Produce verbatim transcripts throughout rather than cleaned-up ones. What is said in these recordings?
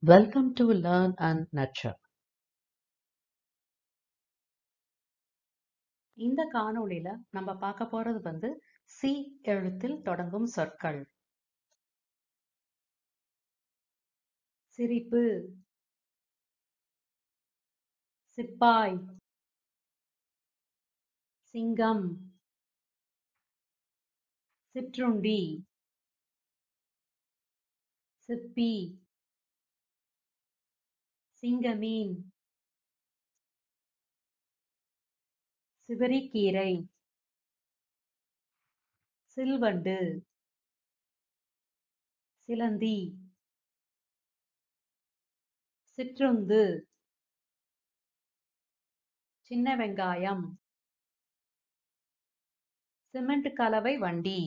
Welcome to Learn and Nurture. இந்த காணொளியில நம்ம பார்க்க போறது வந்து சி எழுத்தில் தொடங்கும் சொற்கள். சிரிப்பு, சிப்பாய், சிங்கம், சிற்றுண்டி, சிப்பி, சிங்கமீன், சிவரிக்கீரை, சில்வண்டு, சிலந்தி, சிற்றுந்து, சின்ன வெங்காயம், சிமெண்ட் கலவை வண்டி,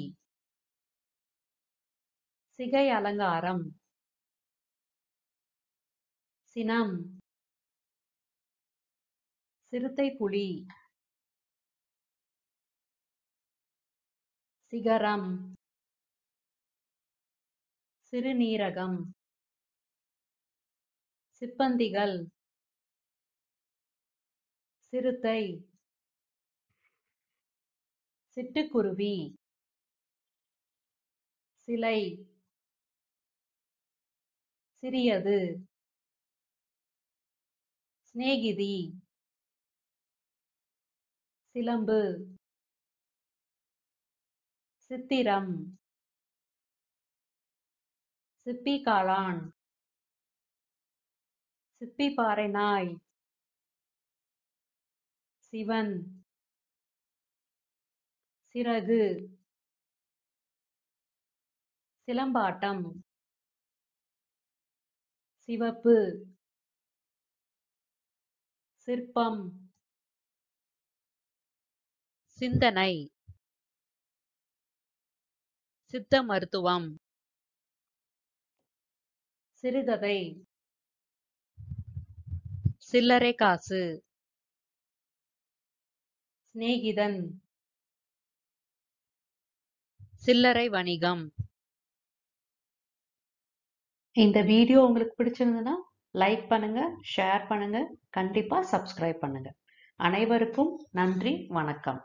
சிகை அலங்காரம், சினம், சிறுத்தை புலி, சிகரம், சிறுநீரகம், சிப்பந்திகள், சிறுத்தை, சிட்டுக்குருவி, சிலை, சிறியது, சிநேகிதி, சிலம்பு, சித்திரம், சிப்பி காளான், சிப்பி பாறை நாய், சிவன், சிறகு, சிலம்பாட்டம், சிவப்பு, சிற்பம், சிந்தனை, சித்த மருத்துவம், சிறுகதை, சில்லறை காசு, சிநேகிதன், சில்லறை வணிகம். இந்த வீடியோ உங்களுக்கு பிடிச்சிருந்ததுன்னா லைக் பண்ணுங்க, ஷேர் பண்ணுங்க, கண்டிப்பா சப்ஸ்கிரைப் பண்ணுங்க. அனைவருக்கும் நன்றி, வணக்கம்.